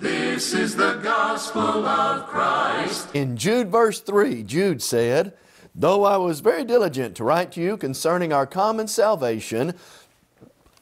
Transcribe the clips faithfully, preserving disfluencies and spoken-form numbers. This is the gospel of Christ. In Jude verse three, Jude said, "Though I was very diligent to write to you concerning our common salvation,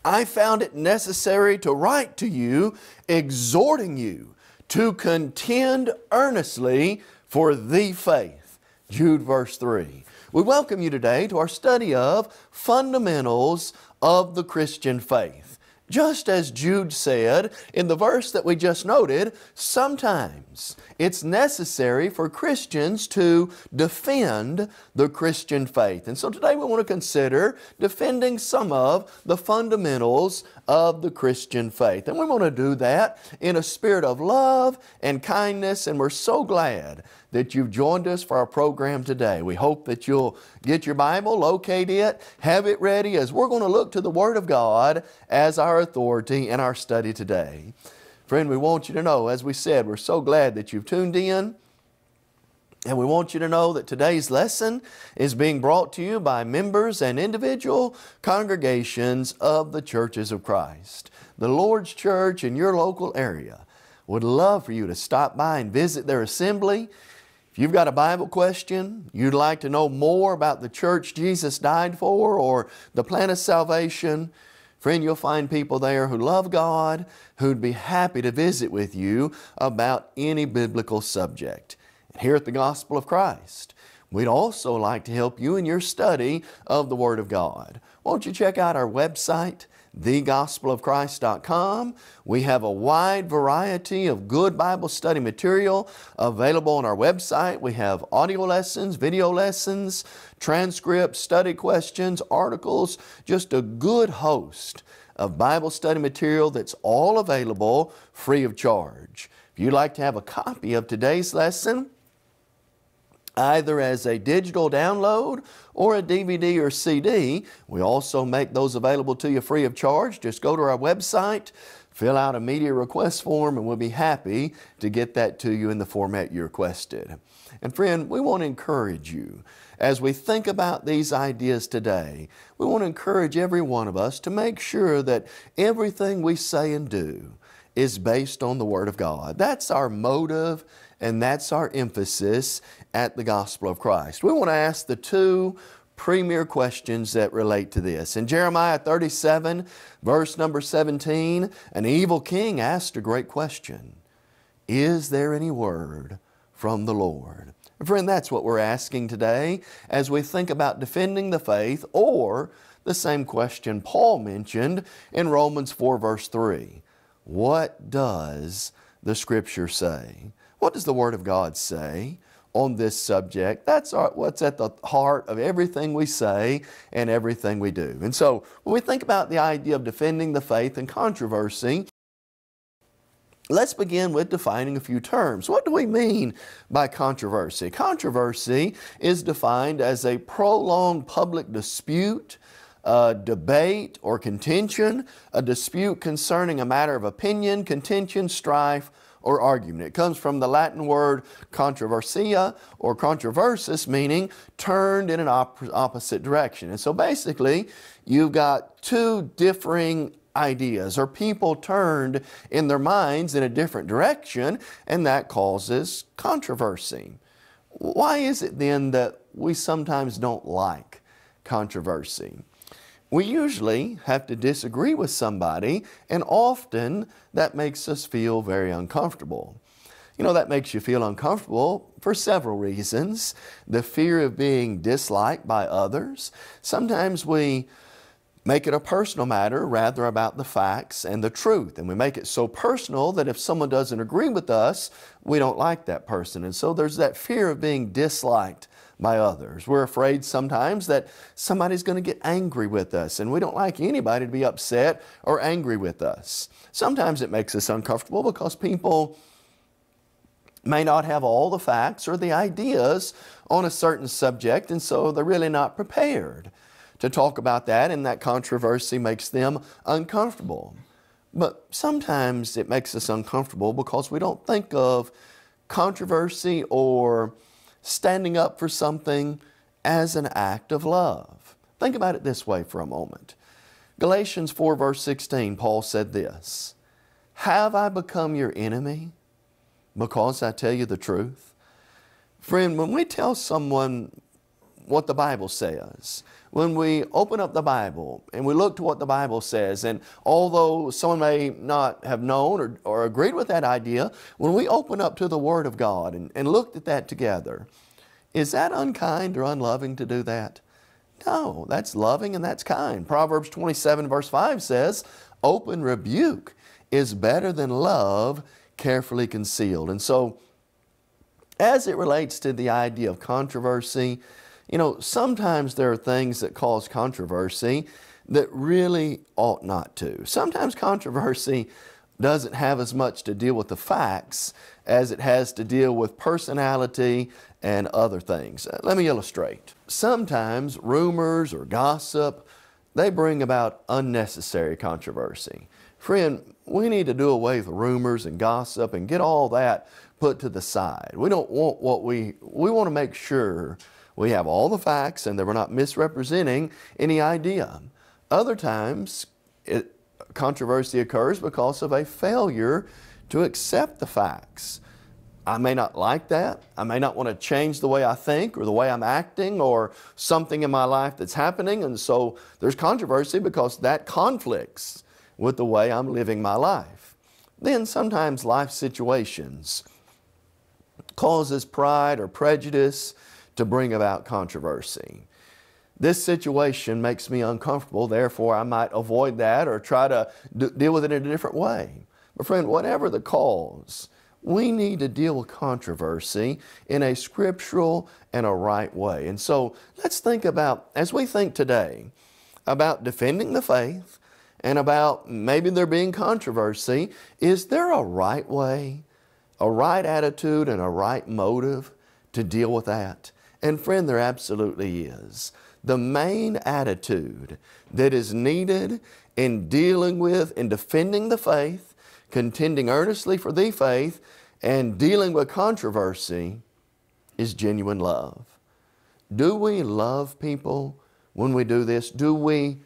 I found it necessary to write to you, exhorting you to contend earnestly for the faith." Jude verse three. We welcome you today to our study of fundamentals of the Christian faith. Just as Jude said in the verse that we just noted, sometimes it's necessary for Christians to defend the Christian faith. And so today we want to consider defending some of the fundamentals of the Christian faith. And we want to do that in a spirit of love and kindness, and we're so glad that you've joined us for our program today. We hope that you'll get your Bible, locate it, have it ready, as we're going to look to the Word of God as our authority in our study today. Friend, we want you to know, as we said, we're so glad that you've tuned in. And we want you to know that today's lesson is being brought to you by members and individual congregations of the churches of Christ. The Lord's church in your local area would love for you to stop by and visit their assembly. If you've got a Bible question, you'd like to know more about the church Jesus died for or the plan of salvation, friend, you'll find people there who love God, who'd be happy to visit with you about any biblical subject. And here at the Gospel of Christ, we'd also like to help you in your study of the Word of God. Won't you check out our website, the gospel of christ dot com. We have a wide variety of good Bible study material available on our website. We have audio lessons, video lessons, transcripts, study questions, articles, just a good host of Bible study material that's all available free of charge. If you'd like to have a copy of today's lesson, either as a digital download or a D V D or C D. We also make those available to you free of charge. Just go to our website, fill out a media request form, and we'll be happy to get that to you in the format you requested. And friend, we want to encourage you as we think about these ideas today. We want to encourage every one of us to make sure that everything we say and do is based on the Word of God. That's our motive, and that's our emphasis at the Gospel of Christ. We want to ask the two premier questions that relate to this. In Jeremiah thirty-seven, verse number seventeen, an evil king asked a great question. Is there any word from the Lord? Friend, that's what we're asking today as we think about defending the faith, or the same question Paul mentioned in Romans four, verse three. What does the Scripture say? What does the Word of God say on this subject? That's our, what's at the heart of everything we say and everything we do. And so when we think about the idea of defending the faith and controversy, let's begin with defining a few terms. What do we mean by controversy? Controversy is defined as a prolonged public dispute, a debate, or contention, a dispute concerning a matter of opinion, contention, strife, or argument. It comes from the Latin word controversia or controversus, meaning turned in an op opposite direction. And so basically, you've got two differing ideas or people turned in their minds in a different direction, and that causes controversy. Why is it then that we sometimes don't like controversy? We usually have to disagree with somebody, and often that makes us feel very uncomfortable. You know, that makes you feel uncomfortable for several reasons. The fear of being disliked by others. Sometimes we make it a personal matter rather about the facts and the truth. And we make it so personal that if someone doesn't agree with us, we don't like that person. And so there's that fear of being disliked by others. We're afraid sometimes that somebody's going to get angry with us, and we don't like anybody to be upset or angry with us. Sometimes it makes us uncomfortable because people may not have all the facts or the ideas on a certain subject, and so they're really not prepared to talk about that, and that controversy makes them uncomfortable. But sometimes it makes us uncomfortable because we don't think of controversy or standing up for something as an act of love. Think about it this way for a moment. Galatians four verse sixteen, Paul said this, "Have I become your enemy because I tell you the truth?" Friend, when we tell someone what the Bible says, when we open up the Bible and we look to what the Bible says, and although someone may not have known or, or agreed with that idea, when we open up to the Word of God and, and looked at that together, is that unkind or unloving to do that? No, that's loving and that's kind. Proverbs twenty-seven verse five says, "Open rebuke is better than love carefully concealed." And so, as it relates to the idea of controversy, you know, sometimes there are things that cause controversy that really ought not to. Sometimes controversy doesn't have as much to deal with the facts as it has to deal with personality and other things. Let me illustrate. Sometimes rumors or gossip, they bring about unnecessary controversy. Friend, we need to do away with rumors and gossip and get all that put to the side. We don't want what we, we want to make sure we have all the facts and that we're not misrepresenting any idea. Other times, it, controversy occurs because of a failure to accept the facts. I may not like that. I may not want to change the way I think or the way I'm acting or something in my life that's happening. And so there's controversy because that conflicts with the way I'm living my life. Then sometimes life situations causes pride or prejudice to bring about controversy. This situation makes me uncomfortable, therefore I might avoid that or try to deal with it in a different way. But friend, whatever the cause, we need to deal with controversy in a scriptural and a right way. And so let's think about, as we think today, about defending the faith and about maybe there being controversy, is there a right way, a right attitude and a right motive to deal with that? And friend, there absolutely is. The main attitude that is needed in dealing with and defending the faith, contending earnestly for the faith, and dealing with controversy is genuine love. Do we love people when we do this? Do we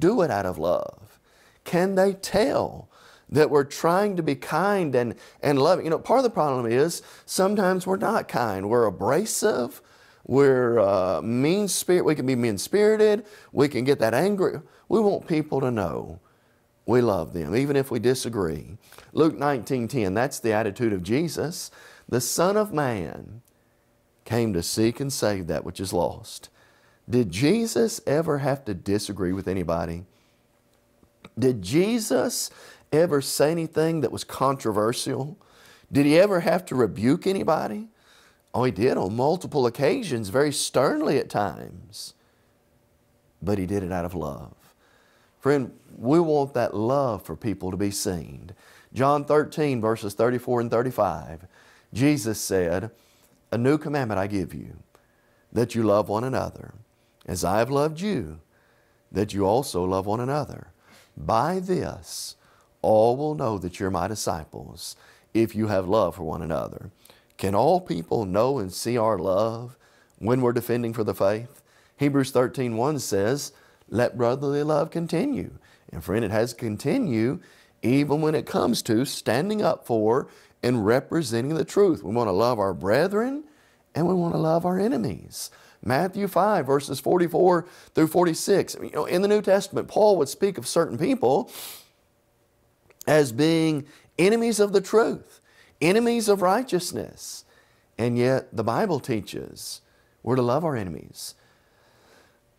do it out of love? Can they tell that we're trying to be kind and, and loving? You know, part of the problem is sometimes we're not kind. We're abrasive. We're uh, mean-spirited. We can be mean-spirited. We can get that angry. We want people to know we love them, even if we disagree. Luke nineteen ten, that's the attitude of Jesus. The Son of Man came to seek and save that which is lost. Did Jesus ever have to disagree with anybody? Did Jesus ever say anything that was controversial? Did He ever have to rebuke anybody? Oh, He did on multiple occasions, very sternly at times, but He did it out of love. Friend, we want that love for people to be seen. John thirteen, verses thirty-four and thirty-five, Jesus said, "A new commandment I give you, that you love one another, as I have loved you, that you also love one another. By this, all will know that you're My disciples, if you have love for one another." Can all people know and see our love when we're defending for the faith? Hebrews thirteen one says, "Let brotherly love continue." And friend, it has to continue even when it comes to standing up for and representing the truth. We want to love our brethren and we want to love our enemies. Matthew five verses forty-four through forty-six. You know, in the New Testament, Paul would speak of certain people as being enemies of the truth, enemies of righteousness. And yet the Bible teaches we're to love our enemies,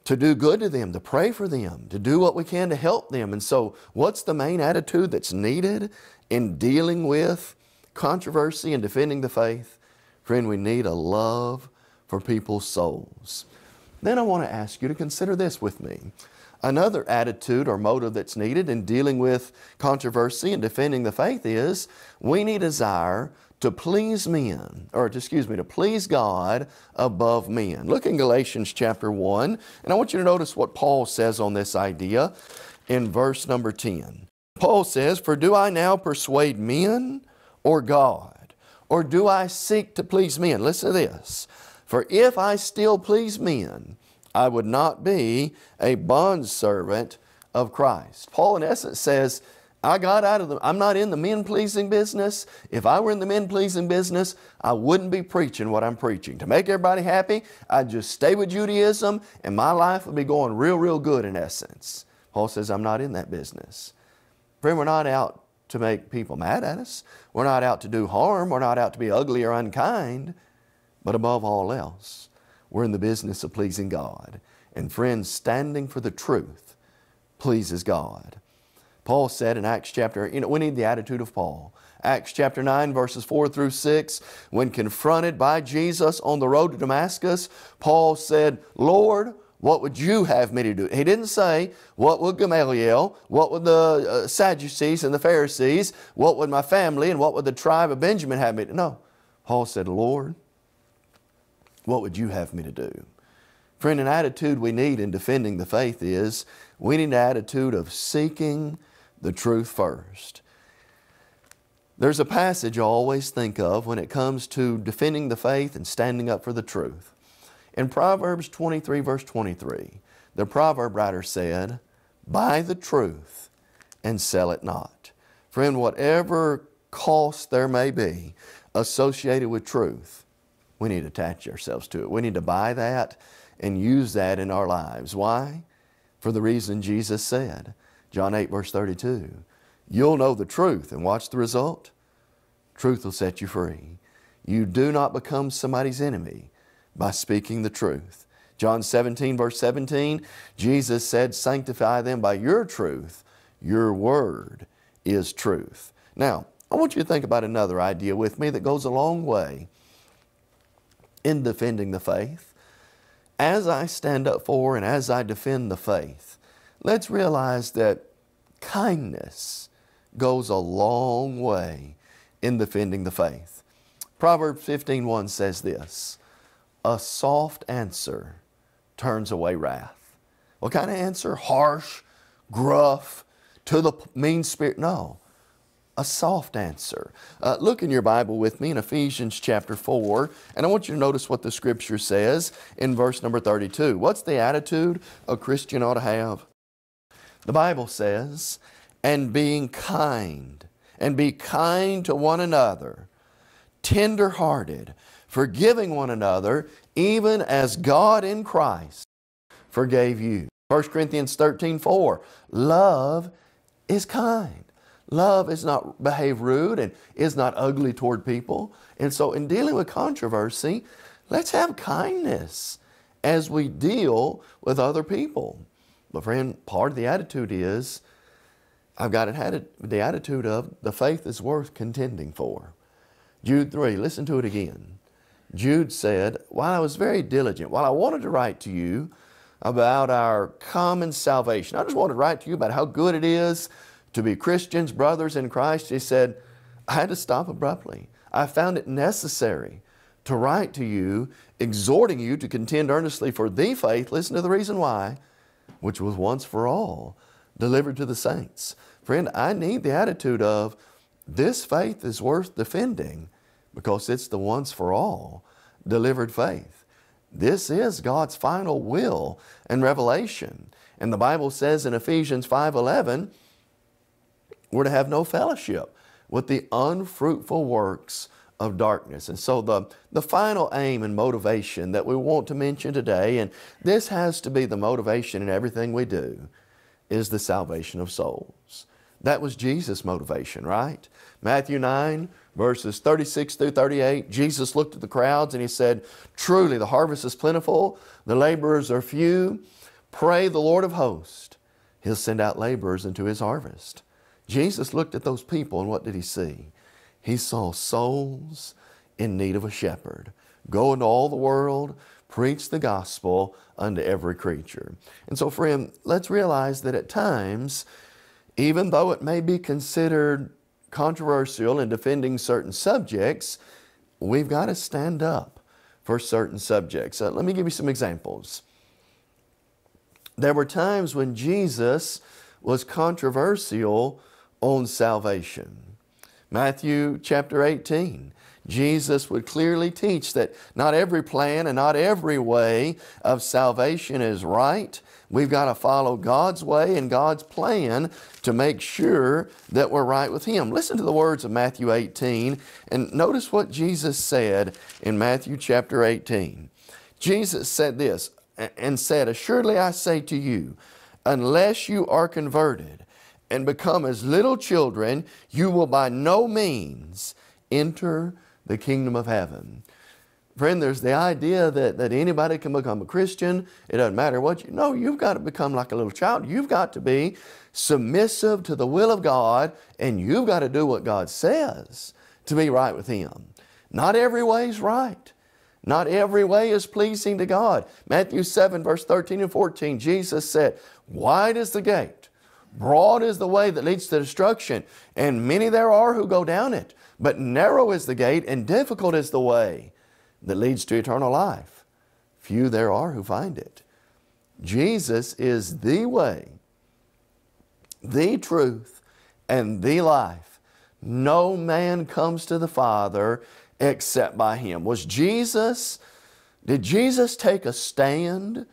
to do good to them, to pray for them, to do what we can to help them. And so what's the main attitude that's needed in dealing with controversy and defending the faith? Friend, we need a love for people's souls. Then I want to ask you to consider this with me. Another attitude or motive that's needed in dealing with controversy and defending the faith is we need a desire to please men, or to, excuse me, to please God above men. Look in Galatians chapter one, and I want you to notice what Paul says on this idea in verse number ten. Paul says, "For do I now persuade men or God, or do I seek to please men?" Listen to this. "For if I still please men, I would not be a bondservant of Christ." Paul in essence says, I got out of the, I'm not in the men-pleasing business. If I were in the men-pleasing business, I wouldn't be preaching what I'm preaching. To make everybody happy, I'd just stay with Judaism and my life would be going real, real good in essence. Paul says, I'm not in that business. Friend, we're not out to make people mad at us. We're not out to do harm. We're not out to be ugly or unkind. But above all else, we're in the business of pleasing God. And friends, standing for the truth pleases God. Paul said in Acts chapter, you know, we need the attitude of Paul. Acts chapter nine, verses four through six, when confronted by Jesus on the road to Damascus, Paul said, "Lord, what would you have me to do?" He didn't say, what would Gamaliel, what would the uh, Sadducees and the Pharisees, what would my family and what would the tribe of Benjamin have me to do? No, Paul said, "Lord, what would you have me to do?" Friend, an attitude we need in defending the faith is we need an attitude of seeking the truth first. There's a passage I always think of when it comes to defending the faith and standing up for the truth. In Proverbs twenty-three, verse twenty-three, the proverb writer said, "Buy the truth and sell it not." Friend, whatever cost there may be associated with truth, we need to attach ourselves to it. We need to buy that and use that in our lives. Why? For the reason Jesus said. John eight, verse thirty-two, "You'll know the truth," and watch the result. Truth will set you free. You do not become somebody's enemy by speaking the truth. John seventeen, verse seventeen, Jesus said, "Sanctify them by your truth. Your word is truth." Now, I want you to think about another idea with me that goes a long way in defending the faith. As I stand up for and as I defend the faith, let's realize that kindness goes a long way in defending the faith. Proverbs fifteen one says this, "A soft answer turns away wrath." What kind of answer? Harsh, gruff, to the mean spirit? No, a soft answer. Uh, look in your Bible with me in Ephesians chapter four, and I want you to notice what the Scripture says in verse number thirty-two. What's the attitude a Christian ought to have? The Bible says, "And being kind, and be kind to one another, tender-hearted, forgiving one another, even as God in Christ forgave you." First Corinthians thirteen four, "Love is kind." Love is not behave rude and is not ugly toward people. And so in dealing with controversy, let's have kindness as we deal with other people. But friend, part of the attitude is, I've got it, the attitude of the faith is worth contending for. Jude three, listen to it again. Jude said, "While I was very diligent, while I wanted to write to you about our common salvation, I just wanted to write to you about how good it is to be Christians, brothers in Christ," he said, "I had to stop abruptly. I found it necessary to write to you, exhorting you to contend earnestly for the faith," listen to the reason why, "which was once for all delivered to the saints." Friend, I need the attitude of this faith is worth defending because it's the once for all delivered faith. This is God's final will and revelation. And the Bible says in Ephesians five eleven, we're to have no fellowship with the unfruitful works of darkness. And so the, the final aim and motivation that we want to mention today, and this has to be the motivation in everything we do, is the salvation of souls. That was Jesus' motivation, right? Matthew nine, verses thirty-six through thirty-eight, Jesus looked at the crowds and He said, "Truly the harvest is plentiful, the laborers are few. Pray the Lord of hosts, He'll send out laborers into His harvest." Jesus looked at those people and what did He see? He saw souls in need of a shepherd. Go into all the world, preach the gospel unto every creature. And so, friend, let's realize that at times, even though it may be considered controversial in defending certain subjects, we've got to stand up for certain subjects. Uh, let me give you some examples. There were times when Jesus was controversial on salvation. Matthew chapter eighteen, Jesus would clearly teach that not every plan and not every way of salvation is right. We've got to follow God's way and God's plan to make sure that we're right with Him. Listen to the words of Matthew eighteen and notice what Jesus said in Matthew chapter eighteen. Jesus said this and said, "Assuredly I say to you, unless you are converted and become as little children, you will by no means enter the kingdom of heaven." Friend, there's the idea that, that anybody can become a Christian. It doesn't matter what you... No, you've got to become like a little child. You've got to be submissive to the will of God, and you've got to do what God says to be right with Him. Not every way is right. Not every way is pleasing to God. Matthew seven, verse thirteen and fourteen, Jesus said, "Wide is the gate, broad is the way that leads to destruction, and many there are who go down it. But narrow is the gate, and difficult is the way that leads to eternal life. Few there are who find it." Jesus is the way, the truth, and the life. No man comes to the Father except by Him. Was Jesus, did Jesus take a stand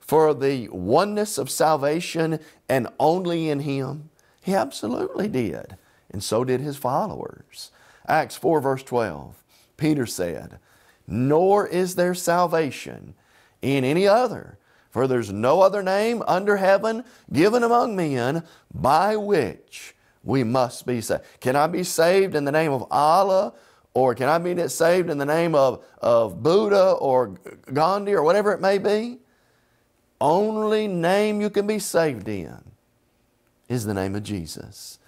for the oneness of salvation and only in Him? He absolutely did. And so did His followers. Acts four verse twelve, Peter said, "Nor is there salvation in any other, for there's no other name under heaven given among men by which we must be saved." Can I be saved in the name of Allah? Or can I be saved in the name of, of Buddha or Gandhi or whatever it may be? Only name you can be saved in is the name of Jesus.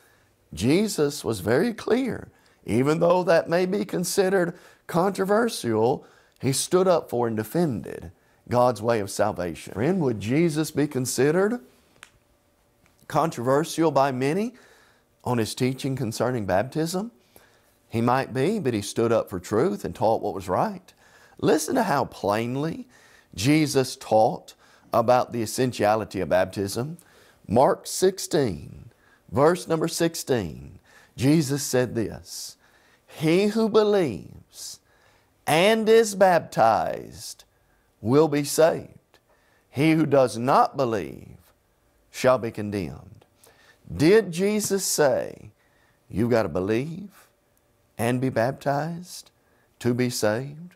Jesus was very clear. Even though that may be considered controversial, He stood up for and defended God's way of salvation. Friend, would Jesus be considered controversial by many on His teaching concerning baptism? He might be, but He stood up for truth and taught what was right. Listen to how plainly Jesus taught about the essentiality of baptism. Mark sixteen, verse number sixteen, Jesus said this, "He who believes and is baptized will be saved. He who does not believe shall be condemned." Did Jesus say, you've got to believe and be baptized to be saved?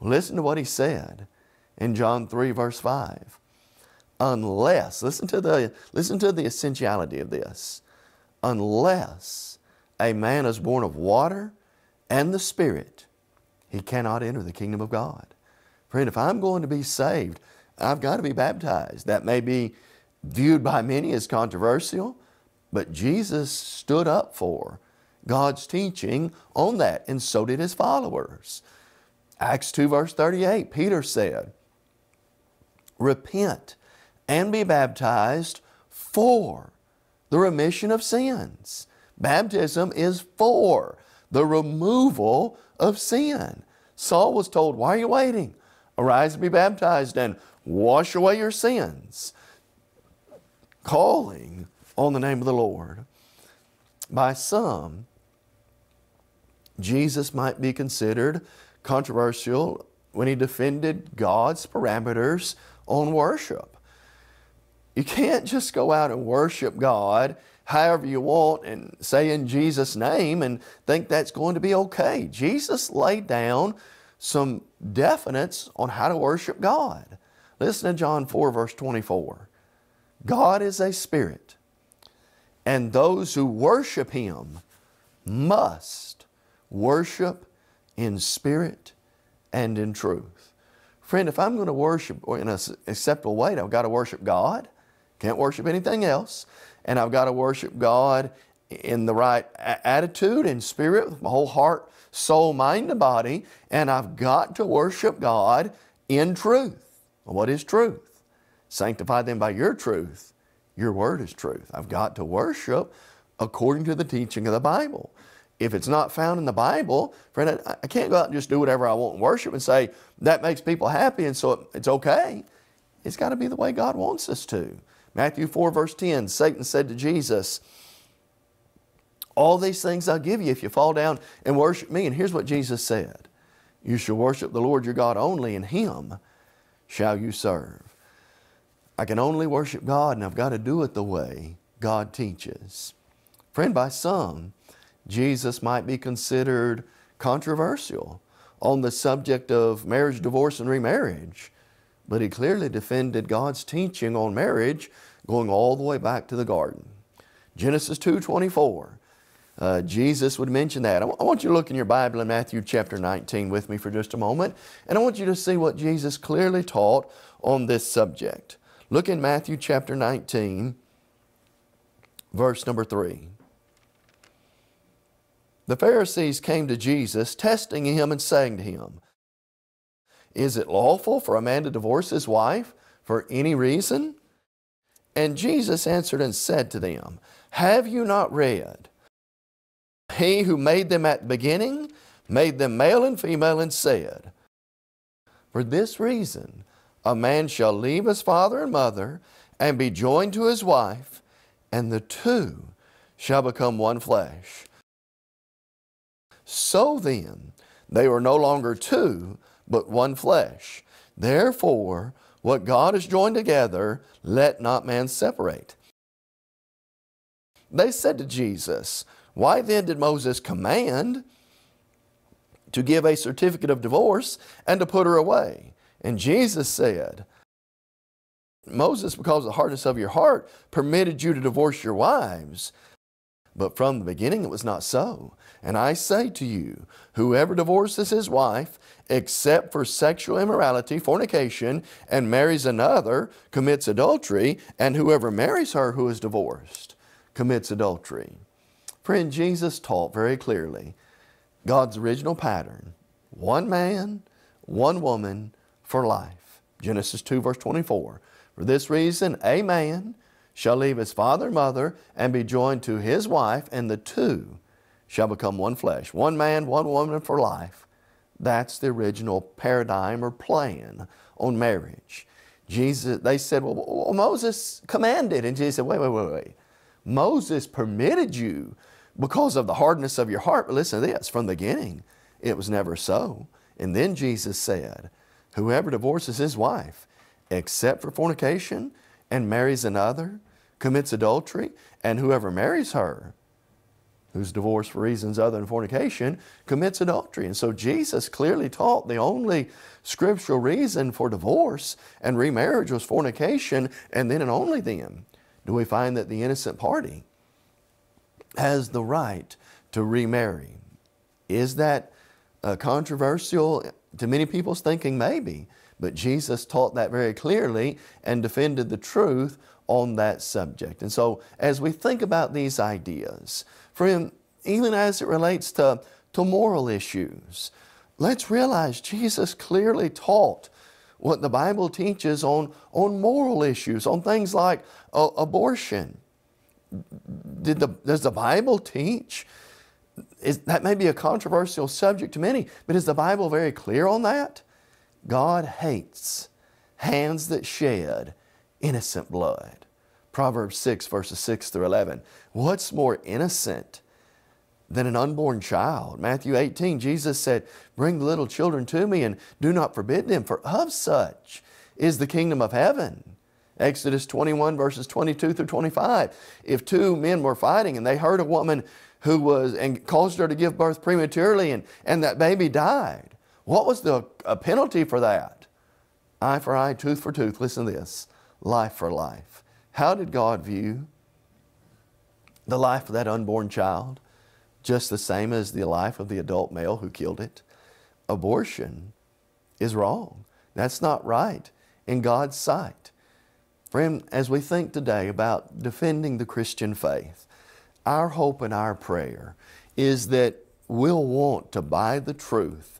Listen to what He said in John three, verse five. Unless, listen to the, listen to the essentiality of this, unless a man is born of water and the Spirit, he cannot enter the kingdom of God. Friend, if I'm going to be saved, I've got to be baptized. That may be viewed by many as controversial, but Jesus stood up for God's teaching on that, and so did His followers. Acts two, verse thirty-eight, Peter said, "Repent and be baptized for the remission of sins." Baptism is for the removal of sin. Saul was told, "Why are you waiting? Arise and be baptized and wash away your sins," calling on the name of the Lord. By some, Jesus might be considered controversial when He defended God's parameters on worship. You can't just go out and worship God however you want and say in Jesus' name and think that's going to be okay. Jesus laid down some definites on how to worship God. Listen to John four, verse twenty-four. "God is a spirit, and those who worship Him must worship in spirit and in truth." Friend, if I'm going to worship in an acceptable way, I've got to worship God. Can't worship anything else. And I've got to worship God in the right attitude and spirit with my whole heart, soul, mind, and body. And I've got to worship God in truth. Well, what is truth? Sanctify them by your truth. Your word is truth. I've got to worship according to the teaching of the Bible. If it's not found in the Bible, friend, I, I can't go out and just do whatever I want and worship and say, that makes people happy and so it, it's okay. It's got to be the way God wants us to. Matthew four verse ten, Satan said to Jesus, all these things I'll give you if you fall down and worship me. And here's what Jesus said, you shall worship the Lord your God only, and Him shall you serve. I can only worship God, and I've got to do it the way God teaches. Friend, by some, Jesus might be considered controversial on the subject of marriage, divorce, and remarriage, but he clearly defended God's teaching on marriage going all the way back to the garden. Genesis two twenty-four, uh, Jesus would mention that. I, I want you to look in your Bible in Matthew chapter nineteen with me for just a moment, and I want you to see what Jesus clearly taught on this subject. Look in Matthew chapter nineteen, verse number three. The Pharisees came to Jesus, testing Him and saying to Him, is it lawful for a man to divorce his wife for any reason? And Jesus answered and said to them, have you not read, He who made them at the beginning made them male and female, and said, for this reason a man shall leave his father and mother and be joined to his wife, and the two shall become one flesh. So then, they were no longer two, but one flesh. Therefore, what God has joined together, let not man separate. They said to Jesus, why then did Moses command to give a certificate of divorce and to put her away? And Jesus said, Moses, because of the hardness of your heart, permitted you to divorce your wives. But from the beginning it was not so. And I say to you, whoever divorces his wife, except for sexual immorality, fornication, and marries another, commits adultery, and whoever marries her who is divorced, commits adultery. Friend, Jesus taught very clearly God's original pattern. One man, one woman for life. Genesis two verse twenty-four. For this reason, a man shall leave his father and mother and be joined to his wife, and the two shall become one flesh. One man, one woman for life. That's the original paradigm or plan on marriage. Jesus, they said, well, well, Moses commanded. And Jesus said, wait, wait, wait, wait. Moses permitted you because of the hardness of your heart. But listen to this, from the beginning, it was never so. And then Jesus said, whoever divorces his wife, except for fornication, and marries another, commits adultery, and whoever marries her, who's divorced for reasons other than fornication, commits adultery. And so Jesus clearly taught the only scriptural reason for divorce and remarriage was fornication, and then and only then do we find that the innocent party has the right to remarry. Is that uh, controversial to many people's thinking? Maybe. But Jesus taught that very clearly and defended the truth on that subject. And so as we think about these ideas, friend, even as it relates to, to moral issues, let's realize Jesus clearly taught what the Bible teaches on, on moral issues, on things like uh, abortion. Did the, does the Bible teach? Is, that may be a controversial subject to many, but is the Bible very clear on that? God hates hands that shed innocent blood. Proverbs six, verses six through eleven. What's more innocent than an unborn child? Matthew eighteen, Jesus said, bring the little children to me and do not forbid them, for of such is the kingdom of heaven. Exodus twenty-one, verses twenty-two through twenty-five. If two men were fighting and they hurt a woman who was, and caused her to give birth prematurely, and, and that baby died, what was the uh, penalty for that? Eye for eye, tooth for tooth. Listen to this. Life for life. How did God view the life of that unborn child? Just the same as the life of the adult male who killed it. Abortion is wrong. That's not right in God's sight. Friend, as we think today about defending the Christian faith, our hope and our prayer is that we'll want to buy the truth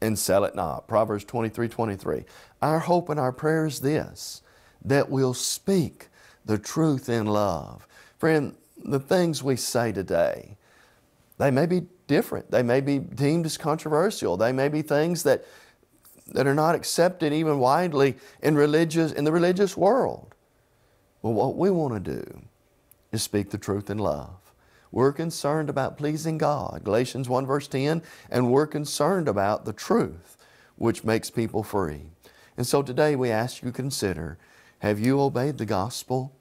and sell it not. Proverbs twenty-three, twenty-three. Our hope and our prayer is this, that we'll speak the truth in love. Friend, the things we say today, they may be different. They may be deemed as controversial. They may be things that, that are not accepted even widely in, religious, in the religious world. Well, what we want to do is speak the truth in love. We're concerned about pleasing God, Galatians one verse ten, and we're concerned about the truth which makes people free. And so today we ask you to consider, have you obeyed the gospel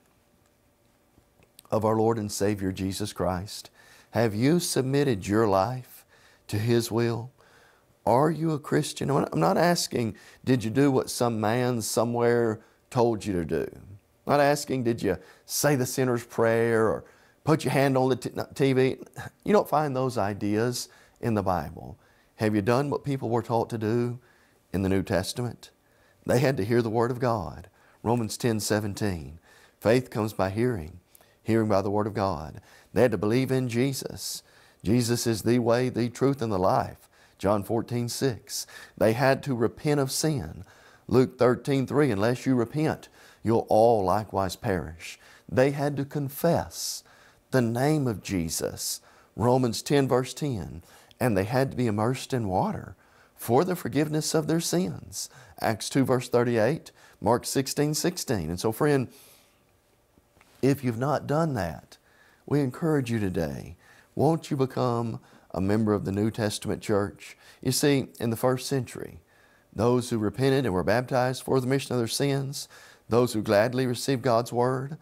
of our Lord and Savior Jesus Christ? Have you submitted your life to His will? Are you a Christian? I'm not asking, did you do what some man somewhere told you to do? I'm not asking, did you say the sinner's prayer or put your hand on the T V. You don't find those ideas in the Bible. Have you done what people were taught to do in the New Testament? They had to hear the Word of God. Romans ten, seventeen. Faith comes by hearing, hearing by the Word of God. They had to believe in Jesus. Jesus is the way, the truth, and the life. John fourteen, six. They had to repent of sin. Luke thirteen, three. Unless you repent, you'll all likewise perish. They had to confess the name of Jesus. Romans ten, verse ten. And they had to be immersed in water for the forgiveness of their sins. Acts two, verse thirty-eight. Mark sixteen, sixteen. And so, friend, if you've not done that, we encourage you today, won't you become a member of the New Testament church? You see, in the first century, those who repented and were baptized for the remission of their sins, those who gladly received God's Word,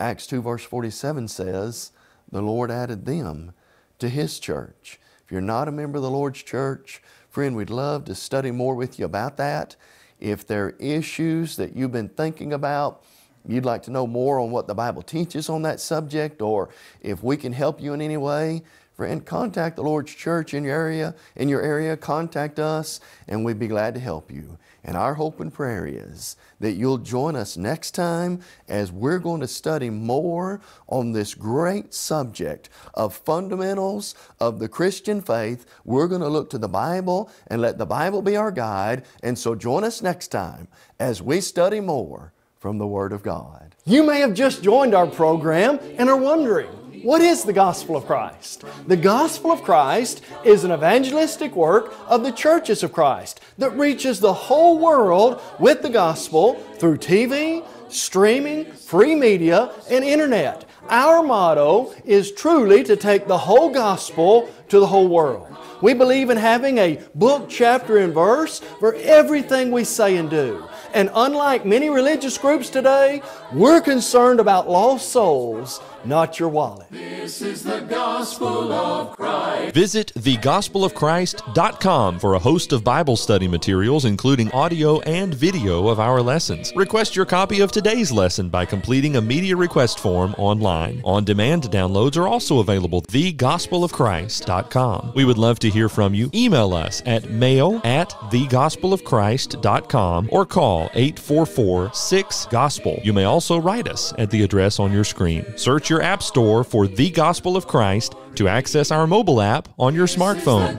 Acts two verse forty-seven says, the Lord added them to His church. If you're not a member of the Lord's church, friend, we'd love to study more with you about that. If there are issues that you've been thinking about, you'd like to know more on what the Bible teaches on that subject, or if we can help you in any way, friend, contact the Lord's church in your area, in your area, contact us, and we'd be glad to help you. And our hope and prayer is that you'll join us next time as we're going to study more on this great subject of fundamentals of the Christian faith. We're going to look to the Bible and let the Bible be our guide. And so join us next time as we study more from the Word of God. You may have just joined our program and are wondering, what is the Gospel of Christ? The Gospel of Christ is an evangelistic work of the churches of Christ that reaches the whole world with the Gospel through T V, streaming, free media, and internet. Our motto is truly to take the whole Gospel to the whole world. We believe in having a book, chapter, and verse for everything we say and do. And unlike many religious groups today, we're concerned about lost souls, not your wallet. This is the Gospel of Christ. Visit the gospel of christ dot com for a host of Bible study materials, including audio and video of our lessons. Request your copy of today's lesson by completing a media request form online. On-demand downloads are also available. the gospel of christ dot com. We would love to hear from you. Email us at mail at the gospel of christ dot com or call eight four four, six, gospel. You may also write us at the address on your screen. Search your app store for The Gospel of Christ to access our mobile app on your smartphone.